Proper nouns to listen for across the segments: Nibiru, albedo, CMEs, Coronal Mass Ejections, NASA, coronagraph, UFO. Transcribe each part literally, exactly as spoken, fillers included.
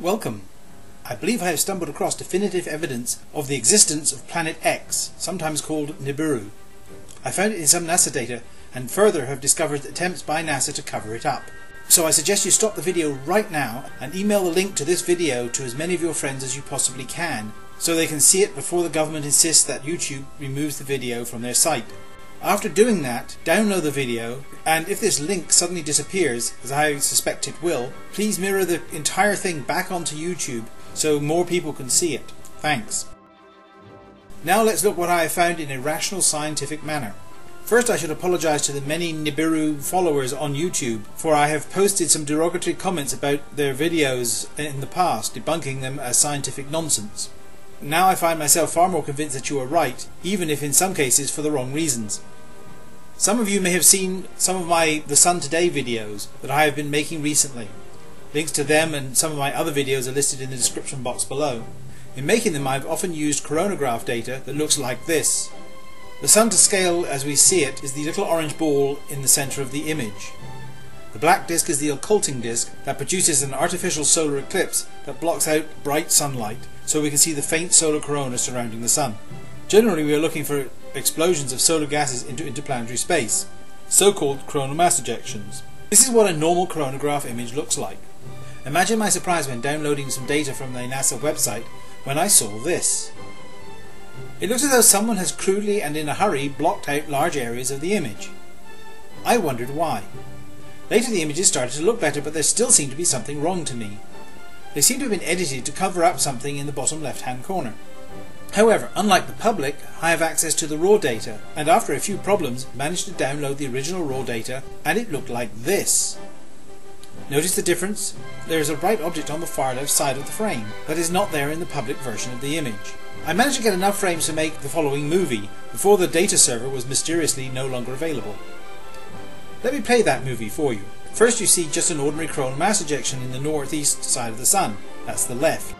Welcome. I believe I have stumbled across definitive evidence of the existence of Planet X, sometimes called Nibiru. I found it in some NASA data, and further have discovered attempts by NASA to cover it up. So I suggest you stop the video right now and email the link to this video to as many of your friends as you possibly can, so they can see it before the government insists that YouTube removes the video from their site. After doing that, download the video, and if this link suddenly disappears, as I suspect it will, please mirror the entire thing back onto YouTube so more people can see it. Thanks. Now let's look what I have found in a rational scientific manner. First, I should apologize to the many Nibiru followers on YouTube, for I have posted some derogatory comments about their videos in the past, debunking them as scientific nonsense. Now I find myself far more convinced that you are right, even if in some cases for the wrong reasons. Some of you may have seen some of my The Sun Today videos that I have been making recently. Links to them and some of my other videos are listed in the description box below. In making them, I've often used coronagraph data that looks like this. The Sun to scale as we see it is the little orange ball in the centre of the image. The black disk is the occulting disk that produces an artificial solar eclipse that blocks out bright sunlight, so we can see the faint solar corona surrounding the Sun. Generally, we are looking for explosions of solar gases into interplanetary space, so-called coronal mass ejections. This is what a normal coronagraph image looks like. Imagine my surprise when downloading some data from the NASA website when I saw this. It looks as though someone has crudely and in a hurry blocked out large areas of the image. I wondered why. Later the images started to look better, but there still seemed to be something wrong to me. They seem to have been edited to cover up something in the bottom left-hand corner. However, unlike the public, I have access to the raw data, and after a few problems managed to download the original raw data, and it looked like this. Notice the difference? There is a bright object on the far left side of the frame that is not there in the public version of the image. I managed to get enough frames to make the following movie before the data server was mysteriously no longer available. Let me play that movie for you. First you see just an ordinary coronal mass ejection in the northeast side of the Sun. That's the left.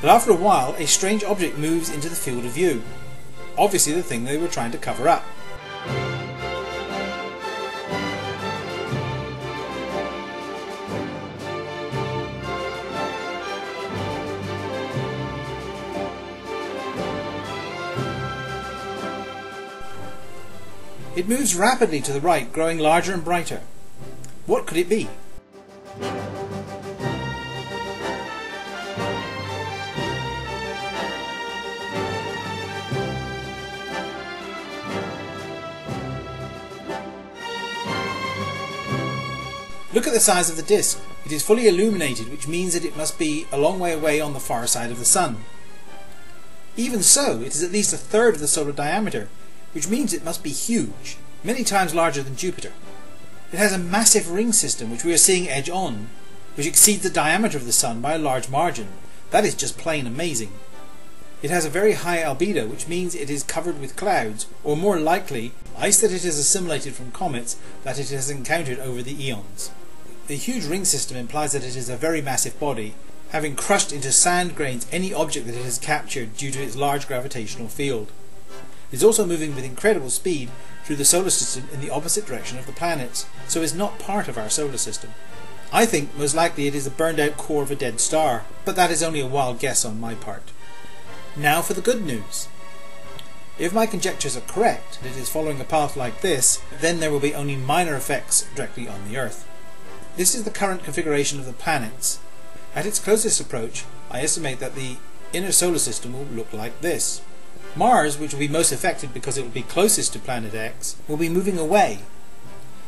But after a while, a strange object moves into the field of view. Obviously the thing they were trying to cover up. It moves rapidly to the right, growing larger and brighter. What could it be? Look at the size of the disk. It is fully illuminated, which means that it must be a long way away on the far side of the Sun. Even so, it is at least a third of the solar diameter, which means it must be huge, many times larger than Jupiter. It has a massive ring system, which we are seeing edge on, which exceeds the diameter of the Sun by a large margin. That is just plain amazing. It has a very high albedo, which means it is covered with clouds, or more likely, ice that it has assimilated from comets that it has encountered over the eons. The huge ring system implies that it is a very massive body, having crushed into sand grains any object that it has captured due to its large gravitational field. It is also moving with incredible speed through the solar system in the opposite direction of the planets, so is not part of our solar system. I think most likely it is the burned out core of a dead star, but that is only a wild guess on my part. Now for the good news. If my conjectures are correct, and it is following a path like this, then there will be only minor effects directly on the Earth. This is the current configuration of the planets. At its closest approach, I estimate that the inner solar system will look like this. Mars, which will be most affected because it will be closest to Planet X, will be moving away.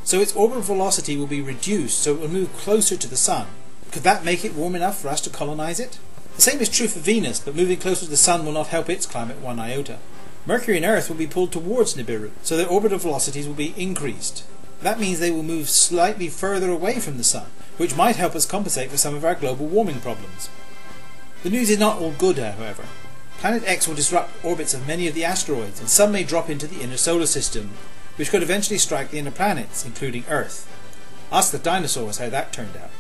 So its orbital velocity will be reduced, so it will move closer to the Sun. Could that make it warm enough for us to colonize it? The same is true for Venus, but moving closer to the Sun will not help its climate one iota. Mercury and Earth will be pulled towards Nibiru, so their orbital velocities will be increased. That means they will move slightly further away from the Sun, which might help us compensate for some of our global warming problems. The news is not all good, however. Planet X will disrupt orbits of many of the asteroids, and some may drop into the inner solar system, which could eventually strike the inner planets, including Earth. Ask the dinosaurs how that turned out.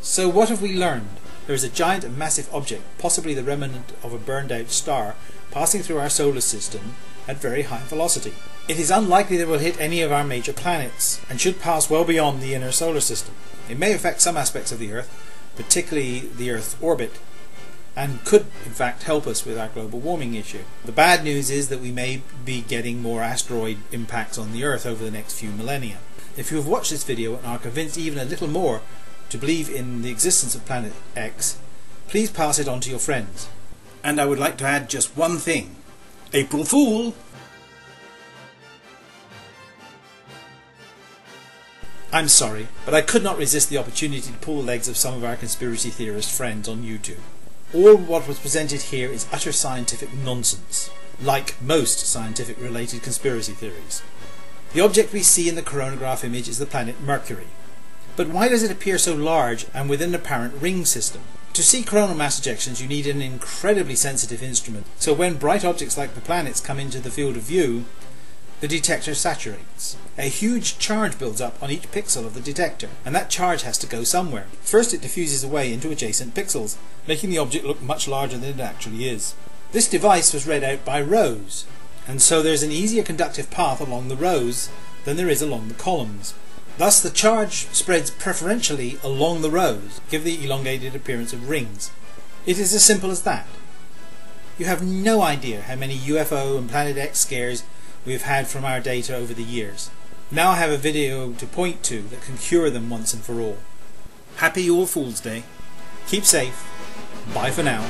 So what have we learned? There is a giant and massive object, possibly the remnant of a burned out star, passing through our solar system at very high velocity. It is unlikely that it will hit any of our major planets, and should pass well beyond the inner solar system. It may affect some aspects of the Earth, particularly the Earth's orbit, and could in fact help us with our global warming issue. The bad news is that we may be getting more asteroid impacts on the Earth over the next few millennia. If you have watched this video and are convinced even a little more to believe in the existence of Planet X, please pass it on to your friends. And I would like to add just one thing. April Fool! I'm sorry, but I could not resist the opportunity to pull the legs of some of our conspiracy theorist friends on YouTube. All what was presented here is utter scientific nonsense, like most scientific-related conspiracy theories. The object we see in the coronagraph image is the planet Mercury. But why does it appear so large and within an apparent ring system? To see coronal mass ejections, you need an incredibly sensitive instrument, so when bright objects like the planets come into the field of view, the detector saturates. A huge charge builds up on each pixel of the detector, and that charge has to go somewhere. First it diffuses away into adjacent pixels, making the object look much larger than it actually is. This device was read out by rows, and so there's an easier conductive path along the rows than there is along the columns. Thus the charge spreads preferentially along the rows, give the elongated appearance of rings. It is as simple as that. You have no idea how many U F O and Planet X scares we've had from our data over the years. Now I have a video to point to that can cure them once and for all. Happy All Fool's Day. Keep safe. Bye for now.